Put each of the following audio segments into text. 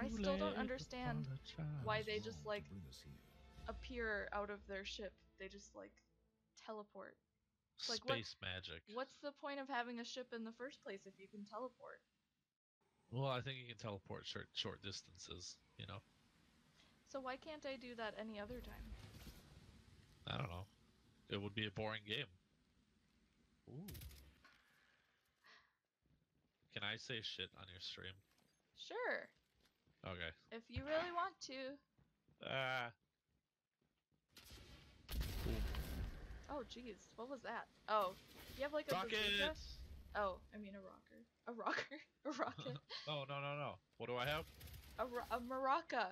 I still don't understand why they just like appear out of their ship. They just like teleport. It's like, space magic. What's the point of having a ship in the first place if you can teleport? Well, I think you can teleport short distances, you know. So why can't I do that any other time? I don't know. It would be a boring game. Ooh. Can I say shit on your stream? Sure. Okay. If you really want to. Cool. Oh, jeez. What was that? Oh. You have like a bazooka? Oh, I mean a rocker. A rocker? A rocket? Oh, no. What do I have? A maraca.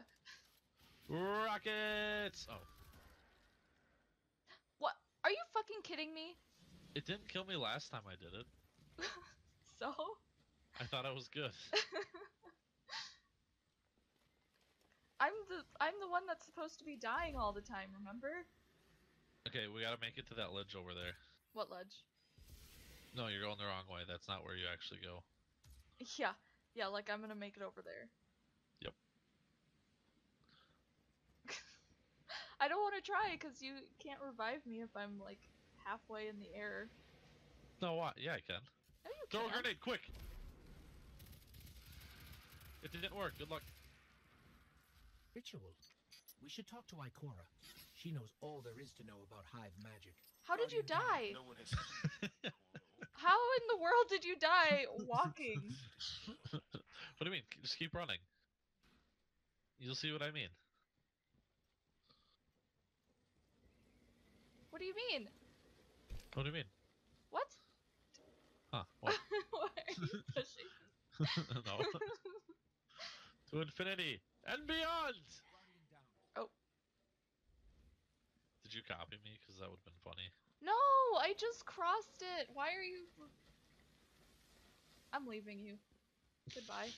Rockets! Oh. What? Are you fucking kidding me? It didn't kill me last time I did it. So? I thought I was good. I'm the one that's supposed to be dying all the time, remember? Okay, we gotta make it to that ledge over there. What ledge? No, you're going the wrong way. That's not where you actually go. Yeah, like I'm gonna make it over there. Yep. I don't want to try because you can't revive me if I'm like halfway in the air. No, what? Yeah, I can. No, you can't. Throw a grenade, quick! It didn't work. Good luck. Ritual. We should talk to Ichora. She knows all there is to know about hive magic. How did you die? No one has... How in the world did you die walking? What do you mean? Just keep running. You'll see what I mean. What do you mean? What do you mean? What? Huh, what? What are you pushing? No. To infinity and beyond. Oh. Did you copy me? Because that would have been funny. No, I just crossed it. Why are you? I'm leaving you. Goodbye.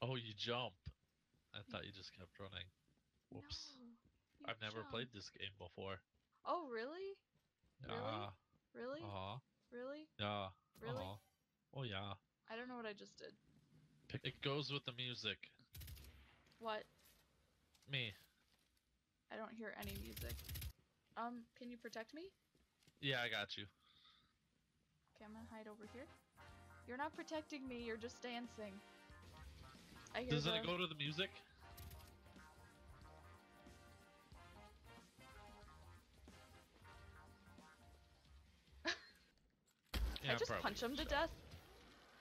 Oh, you jump. I thought you just kept running. Whoops. No, I've never played this game before. Oh, really? Yeah. Really? Uh-huh. Really? Yeah. Really? Uh-huh. Oh, yeah. I don't know what I just did. It goes with the music. What? Me. I don't hear any music. Can you protect me? Yeah, I got you. Okay, I'm gonna hide over here. You're not protecting me, you're just dancing. I hear Doesn't it go to the music? Yeah, I just punch him to death?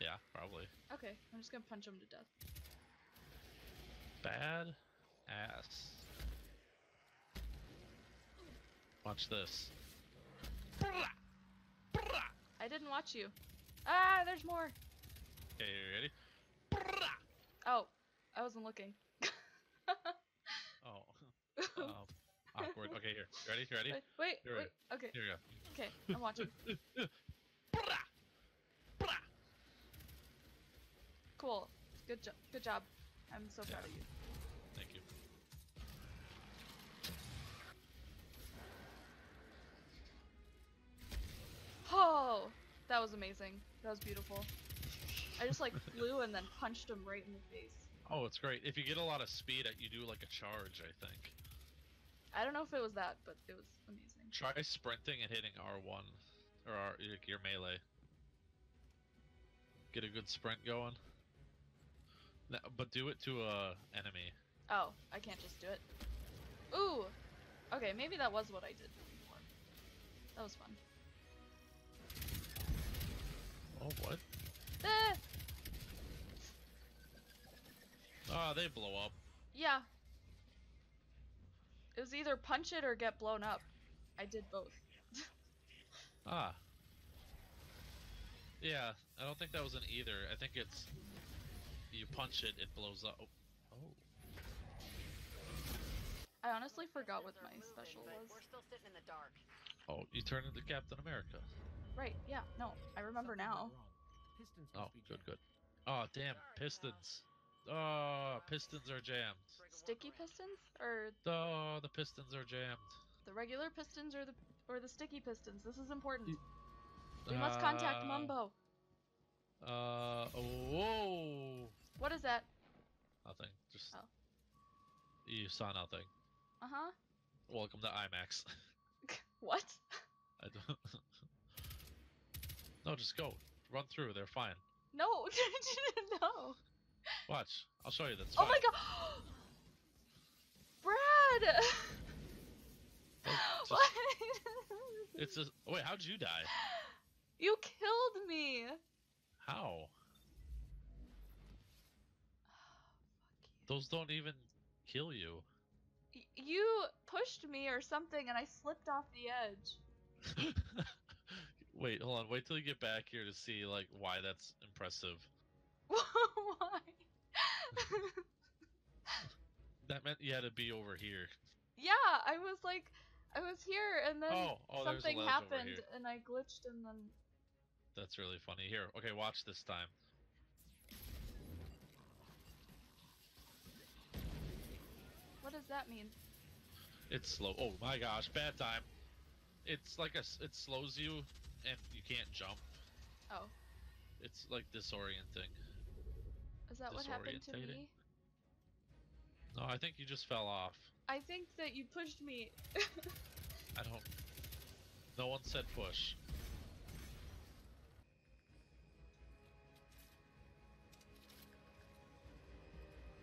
Yeah, probably. Okay, I'm just gonna punch him to death. Bad ass. Watch this. I didn't watch you. Ah, there's more! Okay, you ready? Oh, I wasn't looking. Oh. Awkward. Okay, here. You ready? You ready? Wait, here wait. Okay. Here we go. Okay, I'm watching. Cool. Good job. I'm so proud of you. Thank you. Oh, that was amazing. That was beautiful. I just like flew and then punched him right in the face. Oh, it's great. If you get a lot of speed, you do like a charge, I think. I don't know if it was that, but it was amazing. Try sprinting and hitting R1 or your melee. Get a good sprint going. No, but do it to a enemy. Oh, I can't just do it. Ooh! Okay, maybe that was what I did before. That was fun. Oh, what? Ah! Ah, they blow up. Yeah. It was either punch it or get blown up. I did both. Ah. Yeah, I don't think that was an either. I think it's... You punch it, it blows up. Oh. I honestly forgot what my special was. We're still sitting in the dark. Oh, you turned into Captain America. Right, yeah, no, I remember now. Oh, good. Oh, damn, pistons. Oh, pistons are jammed. Sticky pistons? Or... Oh, the pistons are jammed. The regular pistons or the sticky pistons? This is important. We must contact Mumbo. Whoa! What is that? Nothing. Just. Oh. You saw nothing. Uh huh. Welcome to IMAX. What? I don't. No, just go. Run through. They're fine. No, no. Watch. I'll show you this. Oh my god! Brad! Just, what? It's just. Wait, how'd you die? You killed me! How? Oh, fuck you. Those don't even kill you. You pushed me or something and I slipped off the edge. Wait, hold on. Wait till you get back here to see like why that's impressive. Why? That meant you had to be over here. Yeah, I was like, I was here and then something happened and I glitched and then. That's really funny. Here, okay, watch this time. What does that mean? It's slow. Oh my gosh, bad time. It's like it slows you and you can't jump. Oh. It's like disorienting. Is that what happened to me? No, I think you just fell off. I think that you pushed me. I don't. No one said push.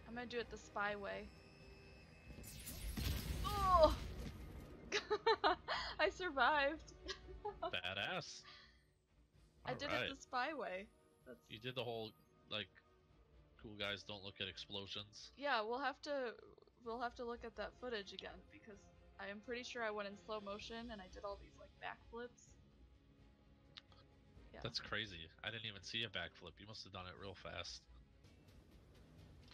I'm gonna do it the spy way. Oh! I survived. Badass. I did it the spy way. That's... You did the whole like cool guys don't look at explosions. Yeah, we'll have to look at that footage again because I am pretty sure I went in slow motion and I did all these like backflips. Yeah. That's crazy. I didn't even see a backflip. You must have done it real fast.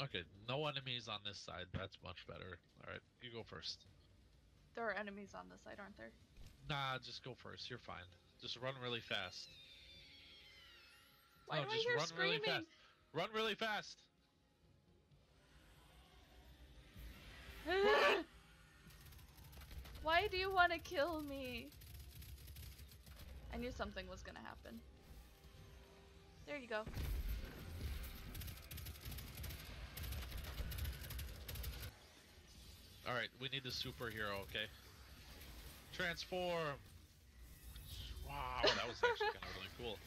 Okay, no enemies on this side. That's much better. All right, you go first. There are enemies on this side, aren't there? Nah, just go first. You're fine. Just run really fast. Why do I hear screaming? Really fast. Run really fast. Run! Why do you want to kill me? I knew something was gonna happen. There you go. Alright, we need the superhero, okay? Transform! Wow, that was actually kind of really cool.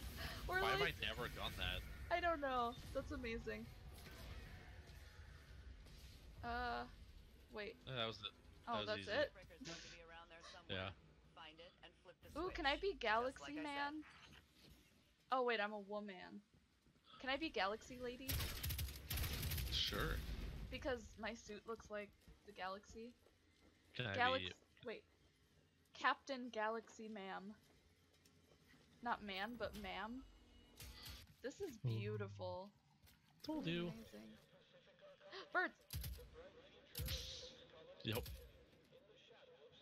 Why like... have I never done that? I don't know. That's amazing. Wait. That was it. That was easy. Yeah. Ooh, can I be Galaxy Man? Oh wait, I'm a woman. Can I be Galaxy Lady? Sure. Because my suit looks like the galaxy. Can I be... Wait. Captain Galaxy Ma'am. Not man, but ma'am. This is beautiful. Told you. Amazing. Birds! Yep.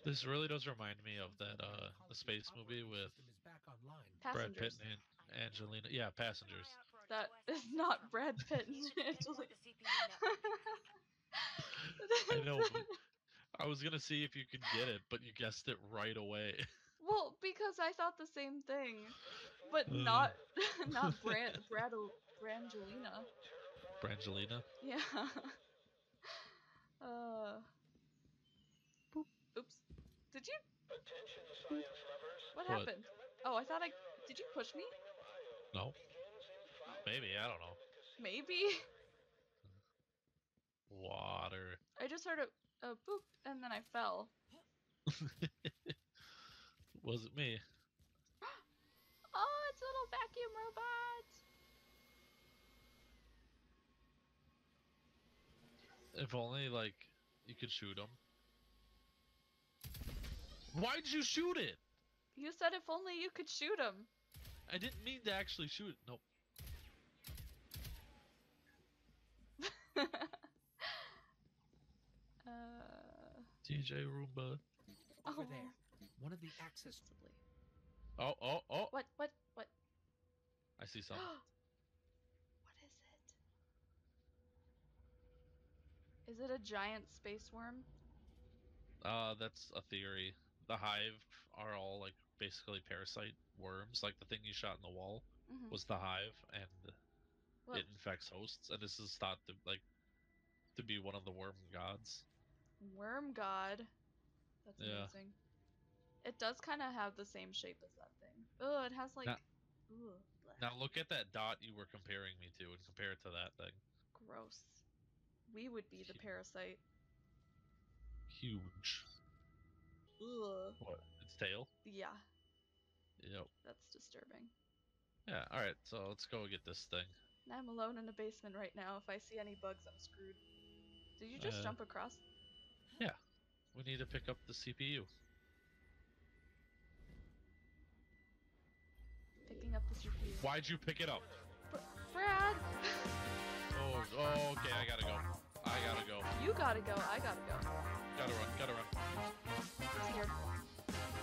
This really does remind me of that, the space movie with Brad Pitt and Angelina. Yeah, Passengers. That is not Brad Pitt and Angelina. I know. I was gonna see if you could get it, but you guessed it right away. Well, because I thought the same thing, but not Brangelina. Brangelina. Yeah. Oops. Did you? What happened? Oh, I thought I. Did you push me? No. Maybe, I don't know. Maybe. Water. I just heard a boop and then I fell. Wasn't me. Oh, it's a little vacuum robot. If only like you could shoot him. Why'd you shoot it? You said if only you could shoot him. I didn't mean to actually shoot it. Nope. DJ Roomba. Over there. One of the axes. Oh. What? I see something. What is it? Is it a giant space worm? That's a theory. The hive are all like basically parasite worms, like the thing you shot in the wall. was the hive, and it infects hosts, and this is thought to be one of the worm gods. Worm god? That's amazing. It does kind of have the same shape as that thing. Oh, it has like... Now look at that dot you were comparing me to and compare it to that thing. Gross. We would be the parasite. Huge. Ugh. What? Its tail? Yeah. Yep. That's disturbing. Yeah, alright, so let's go get this thing. I'm alone in the basement right now. If I see any bugs, I'm screwed. Did you just jump across? Yeah. We need to pick up the CPU. Picking up the CPU. Why'd you pick it up? Brad! Oh, okay, I gotta go. I gotta go. You gotta go, I gotta go. Gotta run, gotta run. It's here.